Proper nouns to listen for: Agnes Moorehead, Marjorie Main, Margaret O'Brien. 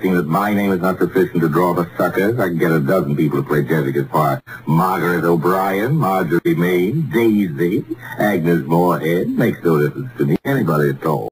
Seeing that my name is not sufficient to draw the suckers, I can get a dozen people to play Jessica's part. Margaret O'Brien, Marjorie Main, Daisy, Agnes Moorehead. Makes no difference to me, anybody at all.